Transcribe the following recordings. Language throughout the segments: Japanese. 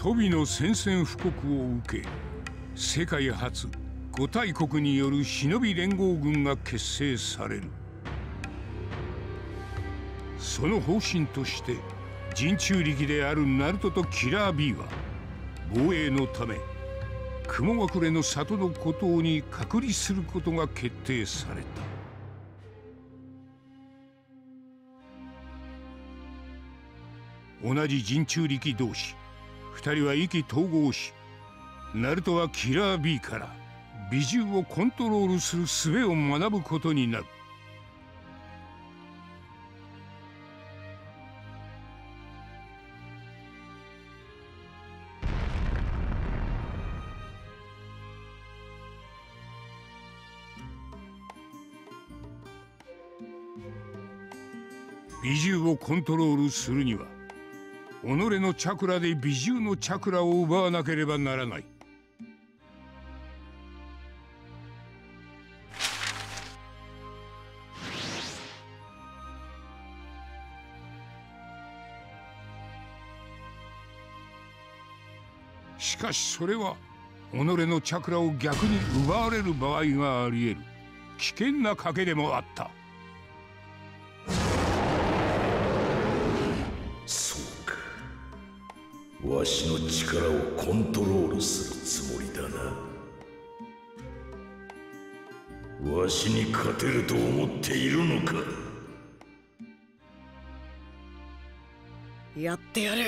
鳶の宣戦布告を受け、世界初5大国による忍び連合軍が結成される。その方針として人中力であるナルトとキラー B は防衛のため雲隠れの里の孤島に隔離することが決定された。同じ人中力同士2人は意気投合し、ナルトはキラー B から美獣をコントロールする術を学ぶことになる。美獣をコントロールするには己のチャクラで美獣のチャクラを奪わなければならない。しかしそれは己のチャクラを逆に奪われる場合があり得る危険な賭けでもあった。わしの力をコントロールするつもりだな。わしに勝てると思っているのか。やってやる。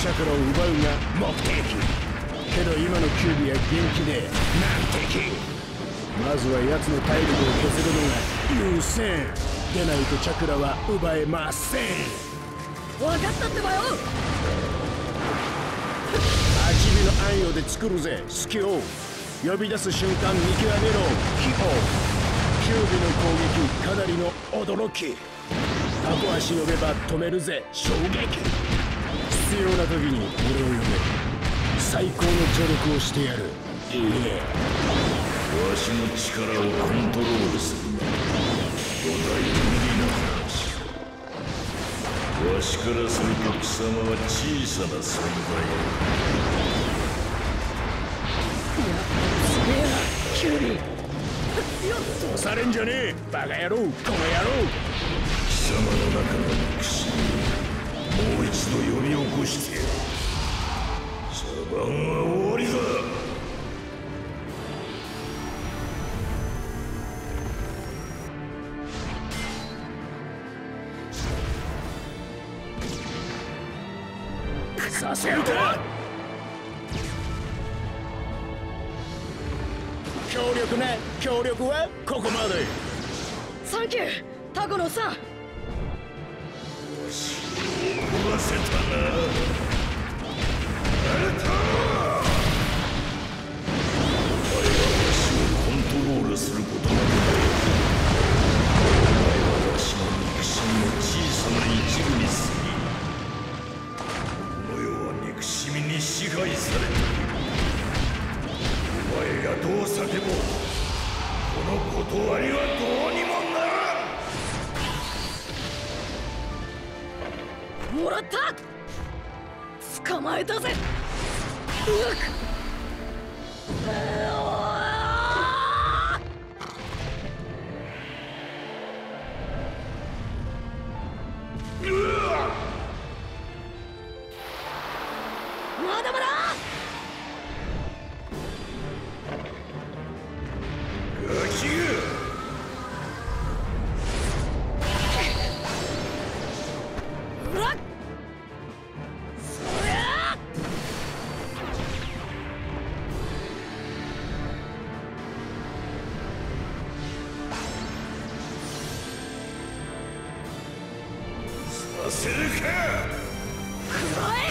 チャクラは奪えません。わかったってばよ。足火の暗夜で作るぜスキオ。呼び出す瞬間見極めろキホ。九尾の攻撃かなりの驚き。タコは忍べば止めるぜ衝撃。必要な時に俺を呼べ。最高の助力をしてやる。いいね。わしの力をコントロールするな。どうだいわしからすると貴様は小さな存在。やっぱりすげえなキュウリ。押されんじゃねえバカ野郎この野郎。貴様の中の憎しみもう一度呼び起こしてやる。茶番は終わりだ。今日強力はここまで。サンキュータコのさ。よし怒らせたな。あれだお前は私をコントロールすることができない。お前は私の肉親の小さな一部にする。支配されている。お前がどうさてもこの断りはどうにもならん。もらった。捕まえたぜ。せるか。くらえ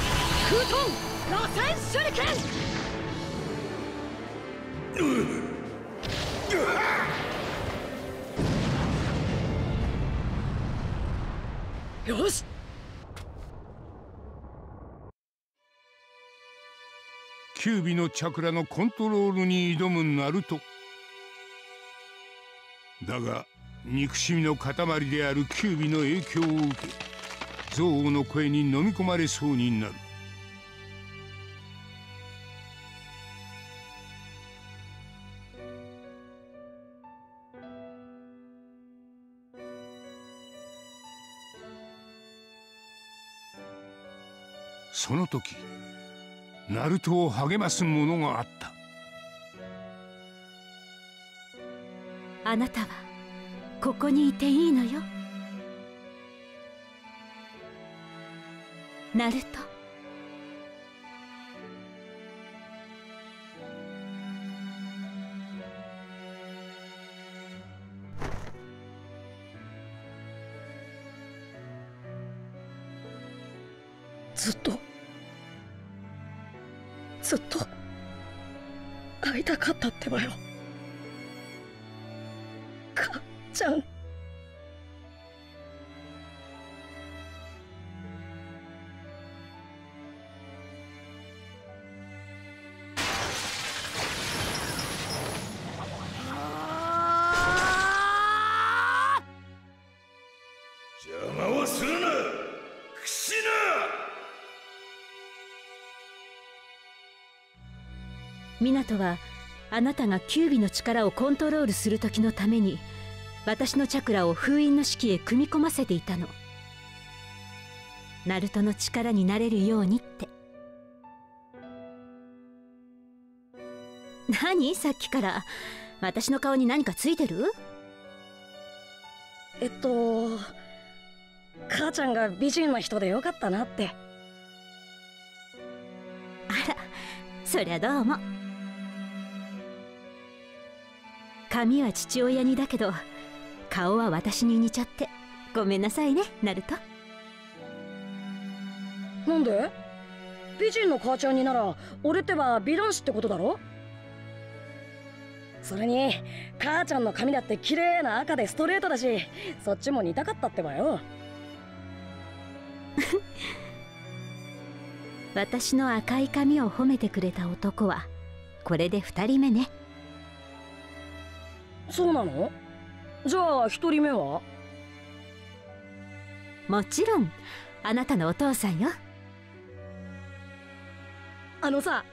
フートン螺旋手裏剣。うわっ、よし。キュービのチャクラのコントロールに挑むナルトだが、憎しみの塊であるキュービの影響を受け、憎悪の声に飲み込まれそうになる。その時、ナルトを励ますものがあった。あなたはここにいていいのよ、ナルト。ずっと会いたかったってばよ、母ちゃん。邪魔をするな、くしな。ミナトはあなたがキュービの力をコントロールする時のために、私のチャクラを封印の式へ組み込ませていたの。ナルトの力になれるようにって。何、さっきから私の顔に何かついてる？母ちゃんが美人な人でよかったなって。あら、そりゃどうも。髪は父親にだけど、顔は私に似ちゃってごめんなさいね、ナルト。なんで？美人の母ちゃんになら俺ってば美男子ってことだろ。それに母ちゃんの髪だって綺麗な赤でストレートだし、そっちも似たかったってばよ。私の赤い髪を褒めてくれた男はこれで2人目ね。そうなの？じゃあ1人目は？もちろんあなたのお父さんよ。あのさ、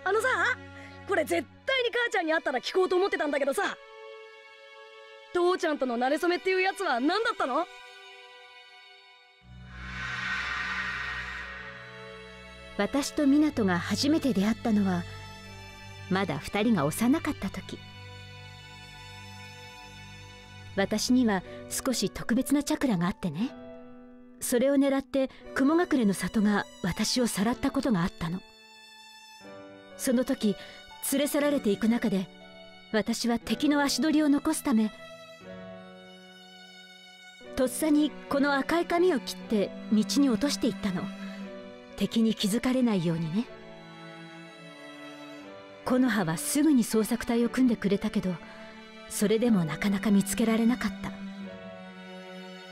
これ絶対に母ちゃんに会ったら聞こうと思ってたんだけどさ、父ちゃんとの馴れ初めっていうやつは何だったの？私とミナトが初めて出会ったのは、まだ2人が幼かった時。私には少し特別なチャクラがあってね、それを狙って雲隠れの里が私をさらったことがあったの。その時連れ去られていく中で、私は敵の足取りを残すため、とっさにこの赤い髪を切って道に落としていったの。敵に気づかれないようにね。木の葉はすぐに捜索隊を組んでくれたけど、それでもなかなか見つけられなかった。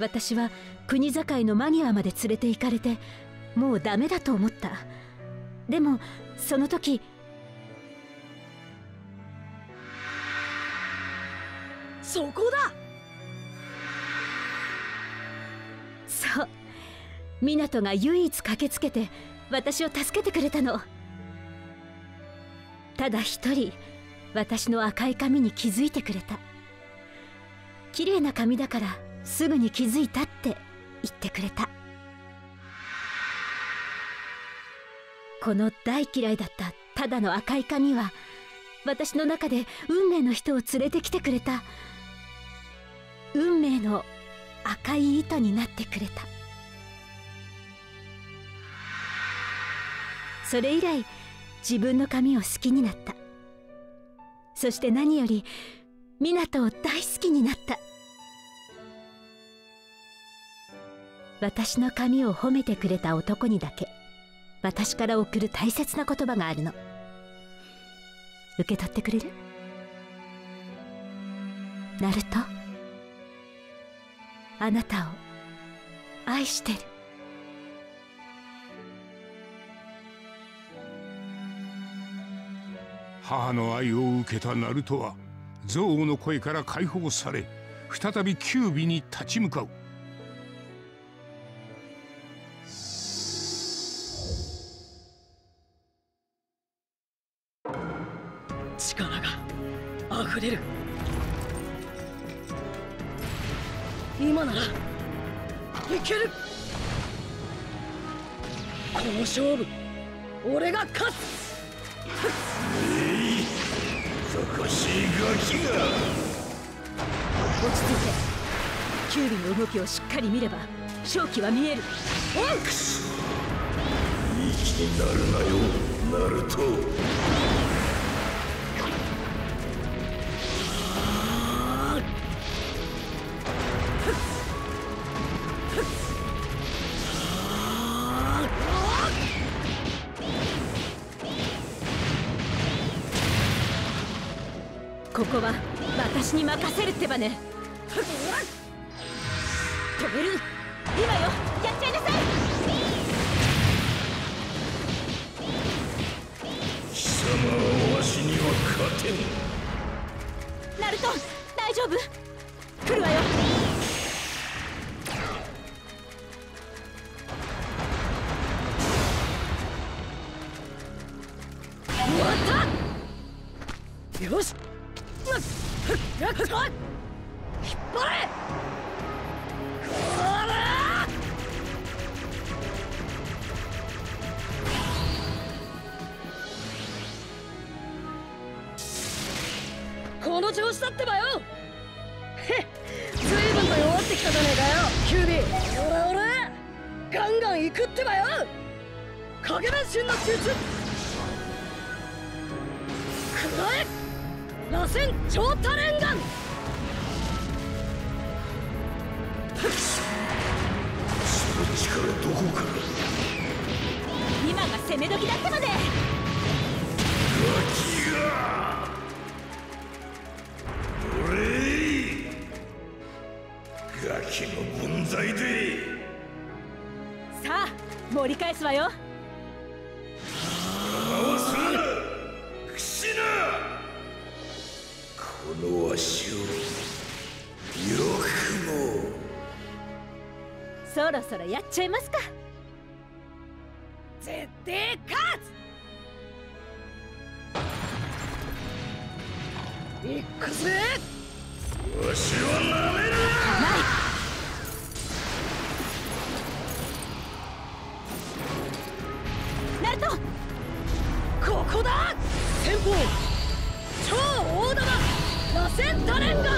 私は国境の間際まで連れて行かれて、もうダメだと思った。でもその時、そこだ。そう、ミナトが唯一駆けつけて私を助けてくれたの。ただ1人、私の赤い髪に気づいてくれた。綺麗な髪だからすぐに気づいたって言ってくれた。この大嫌いだったただの赤い髪は、私の中で運命の人を連れてきてくれた。運命の赤い糸になってくれた。それ以来自分の髪を好きになった。そして何よりミナトを大好きになった。私の髪を褒めてくれた男にだけ私から送る大切な言葉があるの。受け取ってくれる？ナルト、あなたを愛してる。母の愛を受けたナルトは憎悪の声から解放され、再びキュービに立ち向かう。力があふれる。今ならいける。この勝負俺が勝つ。少しガキが。落ち着いて。キュービの動きをしっかり見れば勝機は見える。オンクス、いい気になるなよナルト。ここは私に任せるってばね。止める。今よ、やっちゃいなさい。貴様はわしには勝てん。ナルト、大丈夫？来るわよ。終わった。よし、引っ張れ！この調子だってばよ。へっ、随分と弱ってきたじゃねえかよ、キュービー。オラオラ、ガンガン行くってばよ。影分身の術、くらえ！螺旋超多連弾。その力どこから？今が攻め時だったので。ガキが俺、ガキの分際で。さあ盛り返すわよ。合わすな、くしな。この足をよくも。そろそろやっちゃいますか。絶対勝つ。いくぜ。わしをなめるな。ない。ナルト、ここだ。先鋒超大玉螺旋多連弾。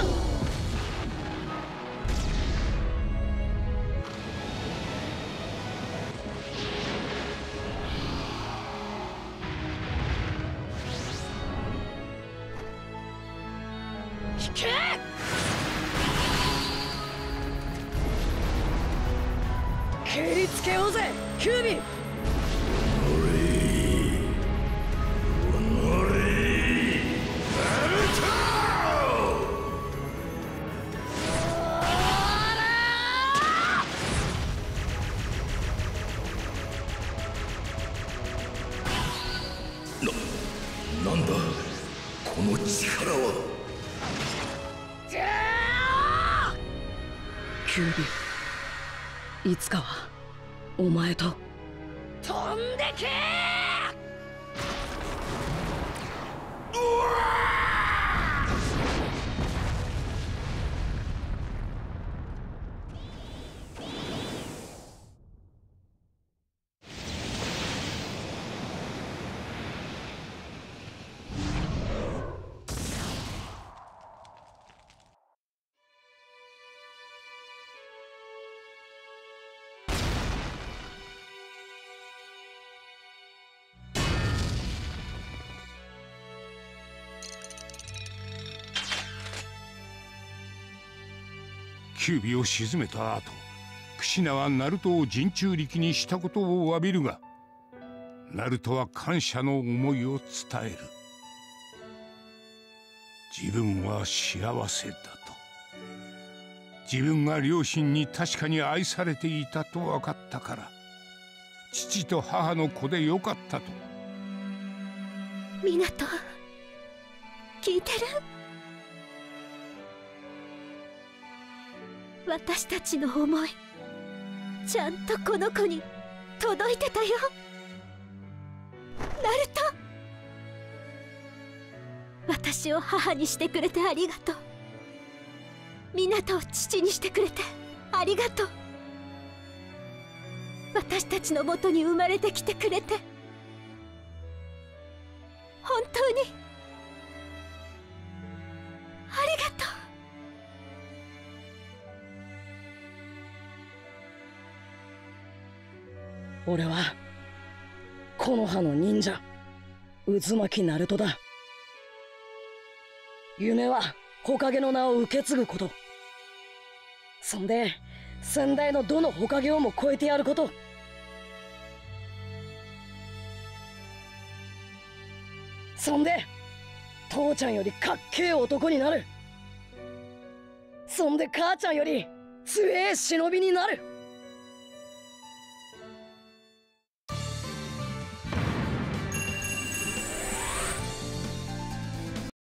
引け！蹴りつけようぜ、キュービー。なんだこの力は。キュービー、いつかはお前と飛んでけー。うわキュービーを沈めた後、くシナはナルトを人中力にしたことを詫びるが、ナルトは感謝の思いを伝える。自分は幸せだと、自分が両親に確かに愛されていたと分かったから、父と母の子でよかったと。湊斗、聞いてる？私たちの思い、ちゃんとこの子に届いてたよ、ナルト。私を母にしてくれてありがとう。湊斗を父にしてくれてありがとう。私たちのもとに生まれてきてくれて本当にありがとう。俺は木の葉の忍者渦巻ナルトだ。夢は火影の名を受け継ぐこと、そんで先代のどの火影をも超えてやること。そんで父ちゃんよりかっけえ男になる。そんで母ちゃんより強え忍びになる。